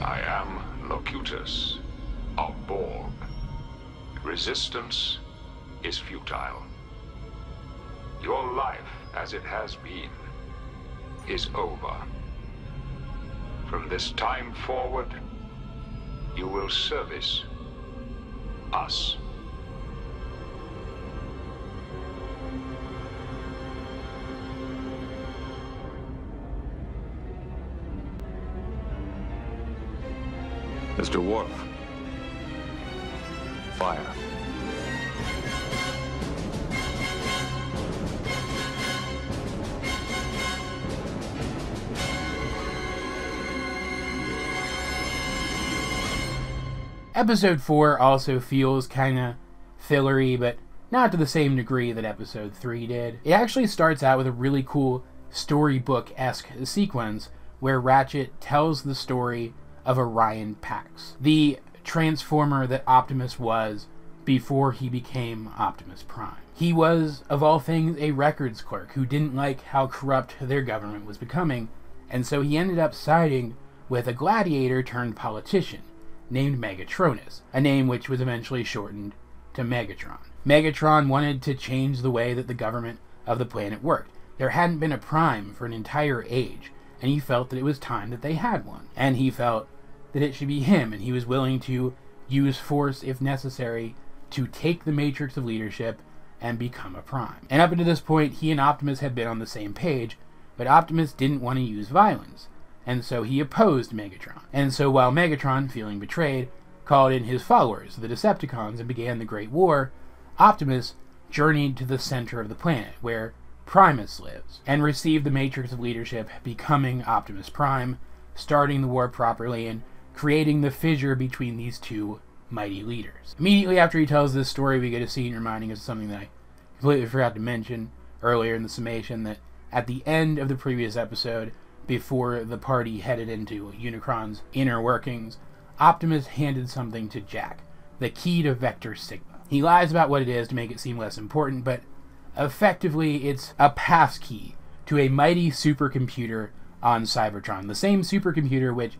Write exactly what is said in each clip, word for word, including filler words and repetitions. I am Locutus of Borg. Resistance is futile. Your life, as it has been, is over. From this time forward, you will service us. Mister Worf, fire. Episode four also feels kinda fillery, but not to the same degree that Episode three did. It actually starts out with a really cool storybook-esque sequence where Ratchet tells the story of Orion Pax, the Transformer that Optimus was before he became Optimus Prime. He was, of all things, a records clerk who didn't like how corrupt their government was becoming, and so he ended up siding with a gladiator-turned-politician named Megatronus, a name which was eventually shortened to Megatron. Megatron wanted to change the way that the government of the planet worked. There hadn't been a Prime for an entire age, and he felt that it was time that they had one. And he felt that it should be him, and he was willing to use force if necessary to take the Matrix of Leadership and become a Prime. And up until this point, he and Optimus had been on the same page, but Optimus didn't want to use violence. And so he opposed Megatron. And so while Megatron, feeling betrayed, called in his followers, the Decepticons, and began the Great War, Optimus journeyed to the center of the planet, where Primus lives, and received the Matrix of Leadership, becoming Optimus Prime, starting the war properly, and creating the fissure between these two mighty leaders. Immediately after he tells this story, we get a scene reminding us of something that I completely forgot to mention earlier in the summation, that at the end of the previous episode, before the party headed into Unicron's inner workings, Optimus handed something to Jack, the key to Vector Sigma. He lies about what it is to make it seem less important, but effectively it's a passkey to a mighty supercomputer on Cybertron, the same supercomputer which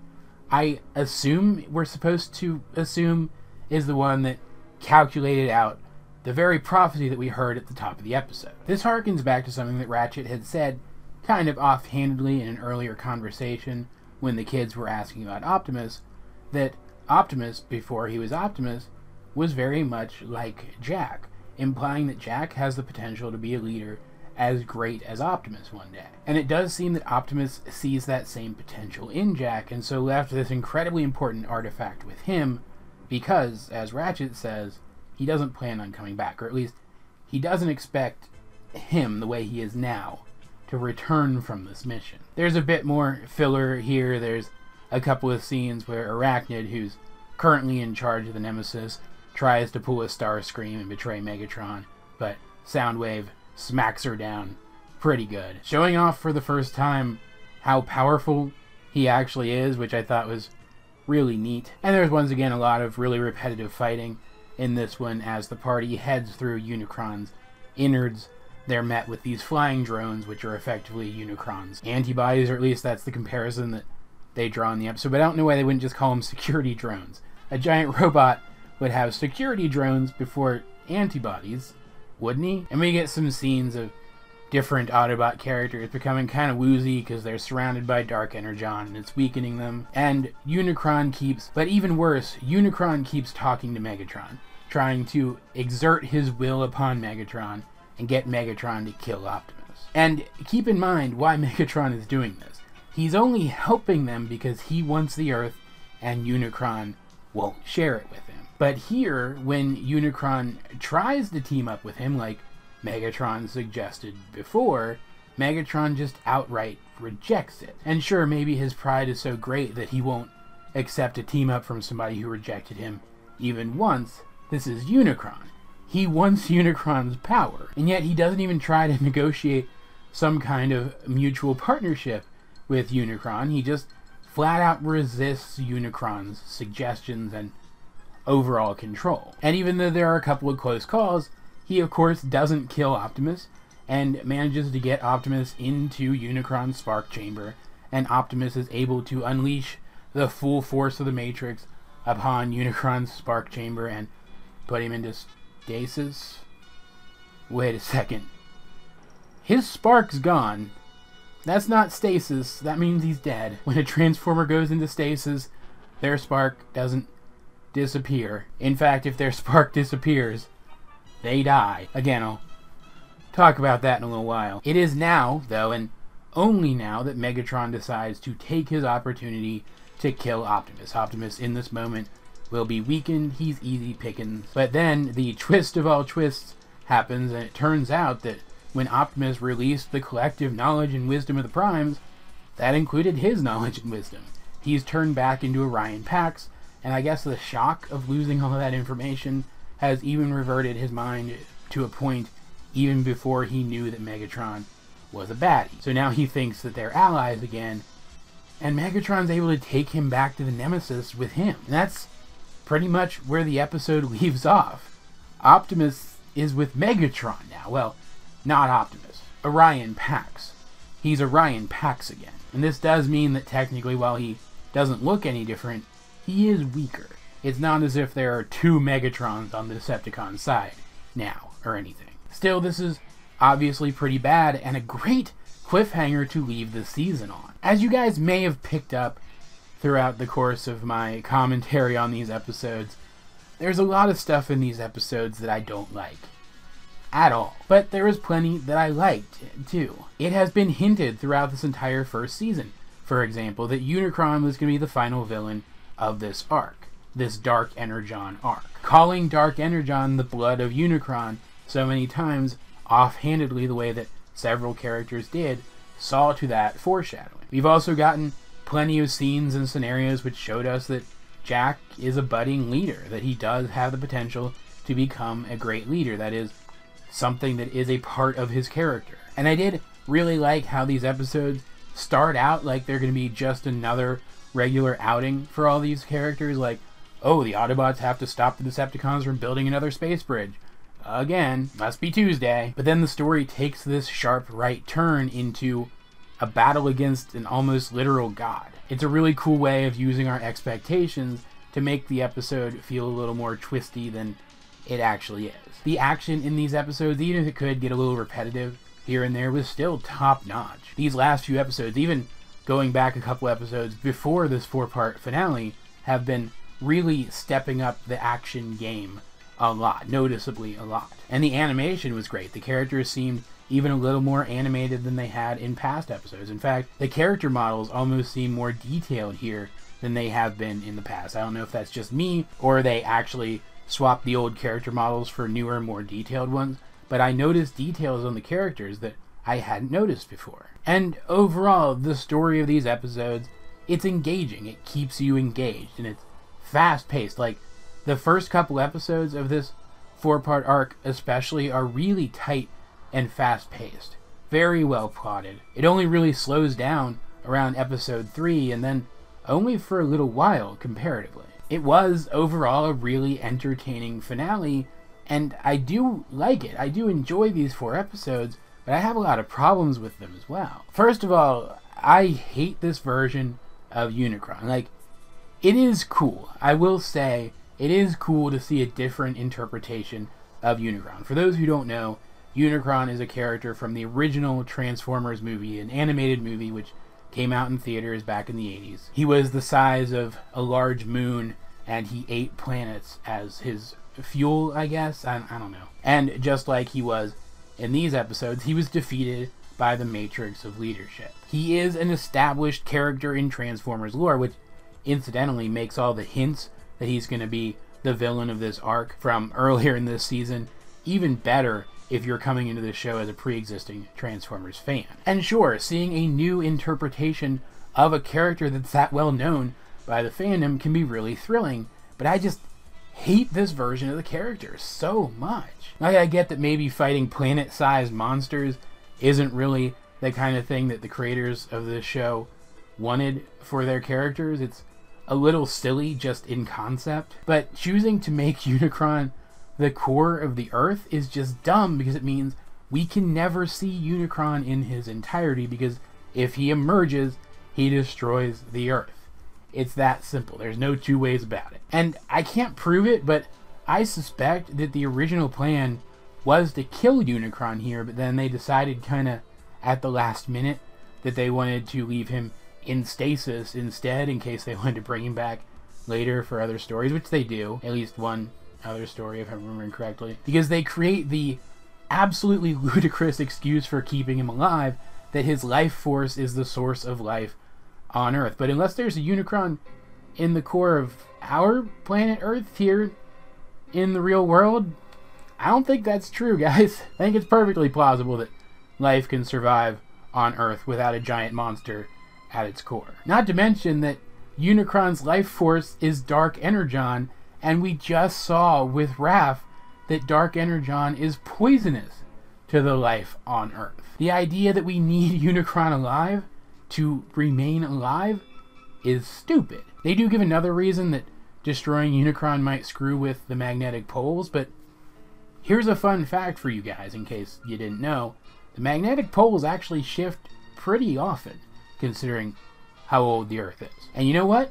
I assume we're supposed to assume is the one that calculated out the very prophecy that we heard at the top of the episode. This harkens back to something that Ratchet had said kind of offhandedly in an earlier conversation when the kids were asking about Optimus, that Optimus, before he was Optimus, was very much like Jack, implying that Jack has the potential to be a leader as great as Optimus one day. And it does seem that Optimus sees that same potential in Jack, and so left this incredibly important artifact with him because, as Ratchet says, he doesn't plan on coming back, or at least he doesn't expect him the way he is now to return from this mission. There's a bit more filler here. There's a couple of scenes where Arachnid, who's currently in charge of the Nemesis, tries to pull a Starscream and betray Megatron, but Soundwave smacks her down pretty good, showing off for the first time how powerful he actually is, which I thought was really neat. And there's once again a lot of really repetitive fighting in this one as the party heads through Unicron's innards. They're met with these flying drones, which are effectively Unicron's antibodies, or at least that's the comparison that they draw in the episode. But I don't know why they wouldn't just call them security drones. A giant robot would have security drones before antibodies, wouldn't he? And we get some scenes of different Autobot characters becoming kind of woozy because they're surrounded by Dark Energon and it's weakening them. And Unicron keeps, but even worse, Unicron keeps talking to Megatron, trying to exert his will upon Megatron and get Megatron to kill Optimus. And keep in mind why Megatron is doing this. He's only helping them because he wants the Earth and Unicron won't share it with him. But here, when Unicron tries to team up with him, like Megatron suggested before, Megatron just outright rejects it. And sure, maybe his pride is so great that he won't accept a team up from somebody who rejected him even once. This is Unicron. He wants Unicron's power, and yet he doesn't even try to negotiate some kind of mutual partnership with Unicron. He just flat out resists Unicron's suggestions and overall control. And even though there are a couple of close calls, he of course doesn't kill Optimus and manages to get Optimus into Unicron's spark chamber, and Optimus is able to unleash the full force of the Matrix upon Unicron's spark chamber and put him into stasis. Wait a second. His spark's gone. That's not stasis. That means he's dead. When a transformer goes into stasis, their spark doesn't disappear. In fact, if their spark disappears, they die. Again, I'll talk about that in a little while. It is now, though, and only now, that Megatron decides to take his opportunity to kill Optimus. Optimus, in this moment, will be weakened. He's easy pickings. But then, the twist of all twists happens, and it turns out that when Optimus released the collective knowledge and wisdom of the Primes, that included his knowledge and wisdom. He's turned back into Orion Pax, and I guess the shock of losing all of that information has even reverted his mind to a point even before he knew that Megatron was a baddie. So now he thinks that they're allies again, and Megatron's able to take him back to the Nemesis with him. And that's pretty much where the episode leaves off. Optimus is with Megatron now. Well, not Optimus. Orion Pax. He's Orion Pax again. And this does mean that technically, while he doesn't look any different, he is weaker. It's not as if there are two Megatrons on the Decepticon side now, or anything. Still, this is obviously pretty bad, and a great cliffhanger to leave the season on. As you guys may have picked up throughout the course of my commentary on these episodes, there's a lot of stuff in these episodes that I don't like. At all. But there is plenty that I liked, too. It has been hinted throughout this entire first season, for example, that Unicron was going to be the final villain of this arc. This Dark Energon arc. Calling Dark Energon the blood of Unicron so many times offhandedly, the way that several characters did, saw to that foreshadowing. We've also gotten plenty of scenes and scenarios which showed us that Jack is a budding leader, that he does have the potential to become a great leader. That is something that is a part of his character. And I did really like how these episodes start out like they're going to be just another regular outing for all these characters, like, oh, the Autobots have to stop the Decepticons from building another space bridge. Again, must be Tuesday. But then the story takes this sharp right turn into a battle against an almost literal god. It's a really cool way of using our expectations to make the episode feel a little more twisty than it actually is. The action in these episodes, even if it could get a little repetitive here and there, was still top-notch. These last few episodes, even going back a couple episodes before this four-part finale, have been really stepping up the action game a lot, noticeably a lot. And the animation was great. The characters seemed even a little more animated than they had in past episodes. In fact, the character models almost seem more detailed here than they have been in the past. I don't know if that's just me, or they actually swapped the old character models for newer, more detailed ones, but I noticed details on the characters that I hadn't noticed before. And overall, the story of these episodes, it's engaging. It keeps you engaged, and it's fast-paced. Like, the first couple episodes of this four-part arc especially are really tight and fast-paced. Very well plotted. It only really slows down around episode three, and then only for a little while, comparatively. It was, overall, a really entertaining finale, and I do like it. I do enjoy these four episodes, but I have a lot of problems with them as well. First of all, I hate this version of Unicron. Like, it is cool. I will say, it is cool to see a different interpretation of Unicron. For those who don't know, Unicron is a character from the original Transformers movie, an animated movie which came out in theaters back in the eighties. He was the size of a large moon, and he ate planets as his fuel, I guess? I, I don't know. And just like he was in these episodes, he was defeated by the Matrix of Leadership. He is an established character in Transformers lore, which incidentally makes all the hints that he's going to be the villain of this arc from earlier in this season even better if you're coming into this show as a pre-existing Transformers fan. And sure, seeing a new interpretation of a character that's that well known by the fandom can be really thrilling, but I just hate this version of the character so much. Like, I get that maybe fighting planet-sized monsters isn't really the kind of thing that the creators of this show wanted for their characters. It's a little silly just in concept, but choosing to make Unicron the core of the Earth is just dumb, because it means we can never see Unicron in his entirety, because if he emerges, he destroys the Earth. It's that simple. There's no two ways about it. And I can't prove it, but I suspect that the original plan was to kill Unicron here, but then they decided kind of at the last minute that they wanted to leave him in stasis instead in case they wanted to bring him back later for other stories, which they do. At least one other story, if I'm remembering correctly. Because they create the absolutely ludicrous excuse for keeping him alive that his life force is the source of life on Earth. But unless there's a Unicron in the core of our planet Earth here in the real world, I don't think that's true, guys. I think it's perfectly plausible that life can survive on Earth without a giant monster at its core. Not to mention that Unicron's life force is Dark Energon, and we just saw with Raph that Dark Energon is poisonous to the life on Earth. The idea that we need Unicron alive to remain alive is stupid. They do give another reason that destroying Unicron might screw with the magnetic poles, but here's a fun fact for you guys in case you didn't know. The magnetic poles actually shift pretty often considering how old the Earth is. And you know what?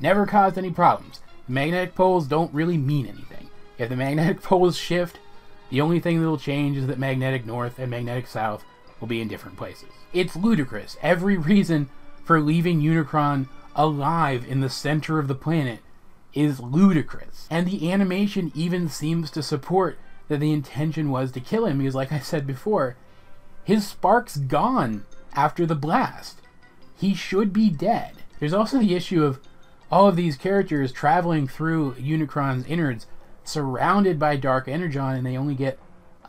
Never caused any problems. The magnetic poles don't really mean anything. If the magnetic poles shift, the only thing that will change is that magnetic north and magnetic south will be in different places. It's ludicrous. Every reason for leaving Unicron alive in the center of the planet is ludicrous. And the animation even seems to support that the intention was to kill him because, like I said before, his spark's gone after the blast. He should be dead. There's also the issue of all of these characters traveling through Unicron's innards surrounded by Dark Energon, and they only get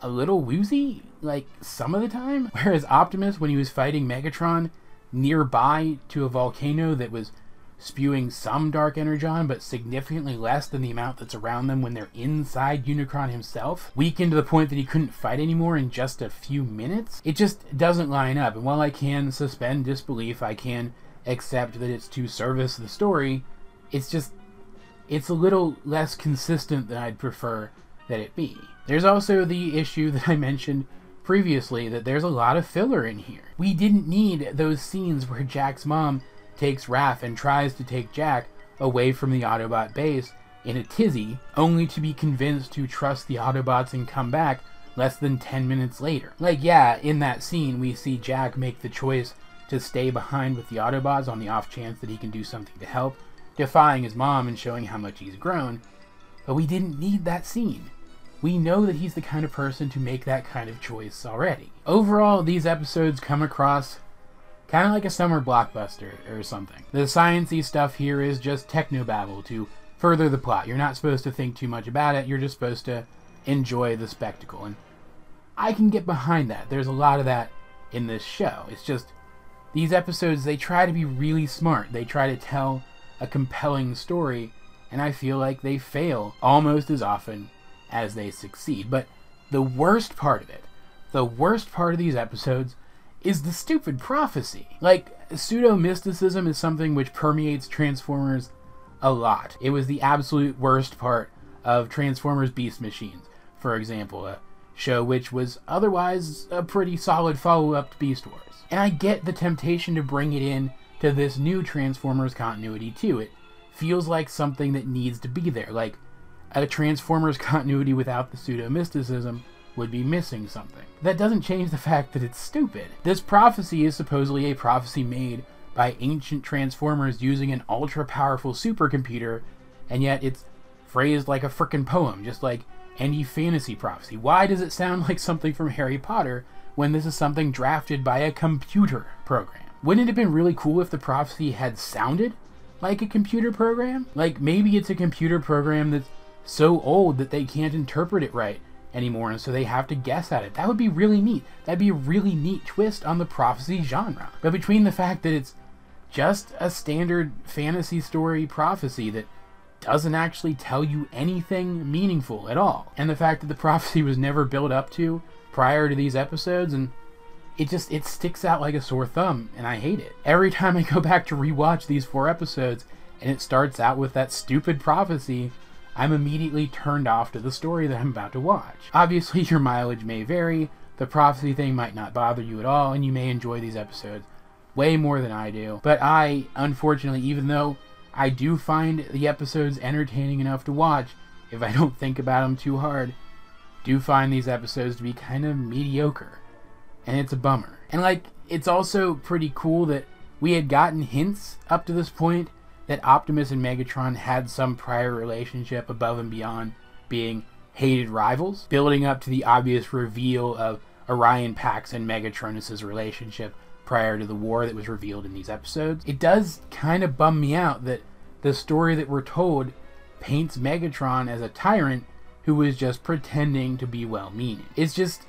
a little woozy, like, some of the time. Whereas Optimus, when he was fighting Megatron nearby to a volcano that was spewing some Dark Energon, but significantly less than the amount that's around them when they're inside Unicron himself, weakened to the point that he couldn't fight anymore in just a few minutes, it just doesn't line up. And while I can suspend disbelief, I can accept that it's to service the story, it's just, it's a little less consistent than I'd prefer that it be. There's also the issue that I mentioned previously, that there's a lot of filler in here. We didn't need those scenes where Jack's mom takes Raph and tries to take Jack away from the Autobot base in a tizzy, only to be convinced to trust the Autobots and come back less than ten minutes later. Like, yeah, in that scene we see Jack make the choice to stay behind with the Autobots on the off chance that he can do something to help, defying his mom and showing how much he's grown, but we didn't need that scene. We know that he's the kind of person to make that kind of choice already. Overall, these episodes come across kind of like a summer blockbuster or something. The science-y stuff here is just technobabble to further the plot. You're not supposed to think too much about it, you're just supposed to enjoy the spectacle, and I can get behind that. There's a lot of that in this show. It's just, these episodes, they try to be really smart. They try to tell a compelling story, and I feel like they fail almost as often as they succeed. But the worst part of it, the worst part of these episodes, is the stupid prophecy. Like, pseudo-mysticism is something which permeates Transformers a lot. It was the absolute worst part of Transformers Beast Machines, for example, a show which was otherwise a pretty solid follow-up to Beast Wars. And I get the temptation to bring it in to this new Transformers continuity too. It feels like something that needs to be there. Like, a Transformers continuity without the pseudo-mysticism would be missing something. That doesn't change the fact that it's stupid. This prophecy is supposedly a prophecy made by ancient Transformers using an ultra-powerful supercomputer, and yet it's phrased like a frickin' poem, just like any fantasy prophecy. Why does it sound like something from Harry Potter when this is something drafted by a computer program? Wouldn't it have been really cool if the prophecy had sounded like a computer program? Like, maybe it's a computer program that's so old that they can't interpret it right anymore, and so they have to guess at it. That would be really neat. That'd be a really neat twist on the prophecy genre. But between the fact that it's just a standard fantasy story prophecy that doesn't actually tell you anything meaningful at all, and the fact that the prophecy was never built up to prior to these episodes, and It just, it sticks out like a sore thumb, and I hate it. Every time I go back to rewatch these four episodes and it starts out with that stupid prophecy, I'm immediately turned off to the story that I'm about to watch. Obviously, your mileage may vary, the prophecy thing might not bother you at all, and you may enjoy these episodes way more than I do. But I, unfortunately, even though I do find the episodes entertaining enough to watch, if I don't think about them too hard, do find these episodes to be kind of mediocre. And it's a bummer. And like, it's also pretty cool that we had gotten hints up to this point that Optimus and Megatron had some prior relationship above and beyond being hated rivals, building up to the obvious reveal of Orion Pax and Megatronus' relationship prior to the war that was revealed in these episodes. It does kind of bum me out that the story that we're told paints Megatron as a tyrant who was just pretending to be well-meaning. It's just,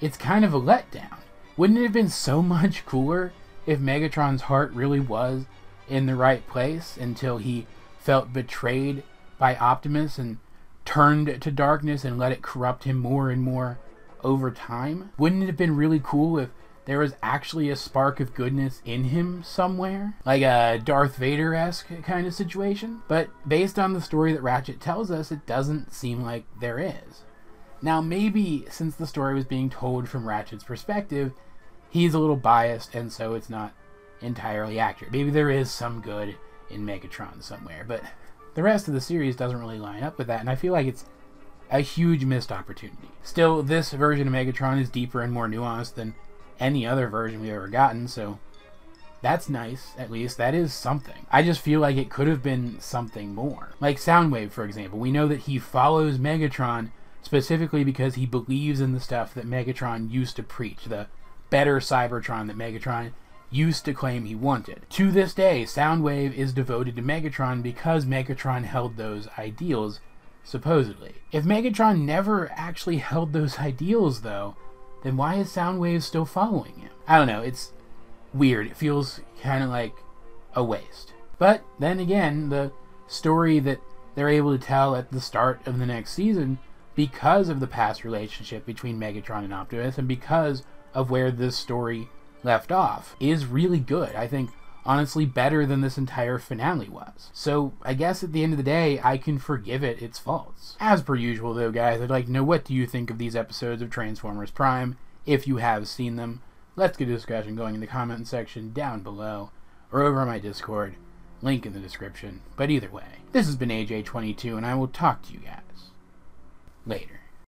it's kind of a letdown. Wouldn't it have been so much cooler if Megatron's heart really was in the right place until he felt betrayed by Optimus and turned to darkness and let it corrupt him more and more over time? Wouldn't it have been really cool if there was actually a spark of goodness in him somewhere? Like a Darth Vader-esque kind of situation? But based on the story that Ratchet tells us, it doesn't seem like there is. Now maybe since the story was being told from Ratchet's perspective, he's a little biased and so it's not entirely accurate. Maybe there is some good in Megatron somewhere, but the rest of the series doesn't really line up with that, and I feel like it's a huge missed opportunity. Still, this version of Megatron is deeper and more nuanced than any other version we've ever gotten, so that's nice, at least. That is something. I just feel like it could have been something more. Like Soundwave, for example. We know that he follows Megatron specifically because he believes in the stuff that Megatron used to preach, the better Cybertron that Megatron used to claim he wanted. To this day, Soundwave is devoted to Megatron because Megatron held those ideals, supposedly. If Megatron never actually held those ideals, though, then why is Soundwave still following him? I don't know, it's weird. It feels kind of like a waste. But then again, the story that they're able to tell at the start of the next season, because of the past relationship between Megatron and Optimus, and because of where this story left off, is really good. I think, honestly, better than this entire finale was. So I guess at the end of the day, I can forgive it its faults. As per usual though, guys, I'd like to know, what do you think of these episodes of Transformers Prime if you have seen them? Let's get a discussion going in the comment section down below, or over on my Discord, link in the description. But either way, this has been A J twenty-two, and I will talk to you guys later.